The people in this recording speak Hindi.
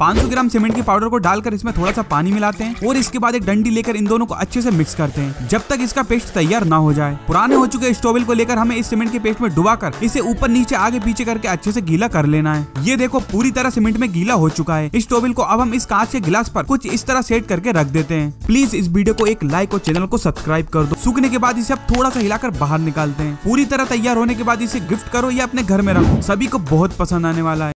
500 ग्राम सीमेंट के पाउडर को डालकर इसमें थोड़ा सा पानी मिलाते हैं और इसके बाद एक डंडी लेकर इन दोनों को अच्छे से मिक्स करते हैं जब तक इसका पेस्ट तैयार ना हो जाए। पुराने हो चुके स्टोवेल को लेकर हमें इस सीमेंट के पेस्ट में डुबाकर इसे ऊपर नीचे आगे पीछे करके अच्छे से गीला कर लेना है। ये देखो पूरी तरह सीमेंट में गीला हो चुका है। इस टोवेल को अब हम इस कांच के गिलास पर कुछ इस तरह सेट करके रख देते हैं। प्लीज इस वीडियो को एक लाइक और चैनल को सब्सक्राइब कर दो। सूखने के बाद इसे अब थोड़ा सा हिलाकर बाहर निकालते हैं। पूरी तरह तैयार होने के बाद इसे गिफ्ट करो या अपने घर में रखो, सभी को बहुत पसंद आने वाला है।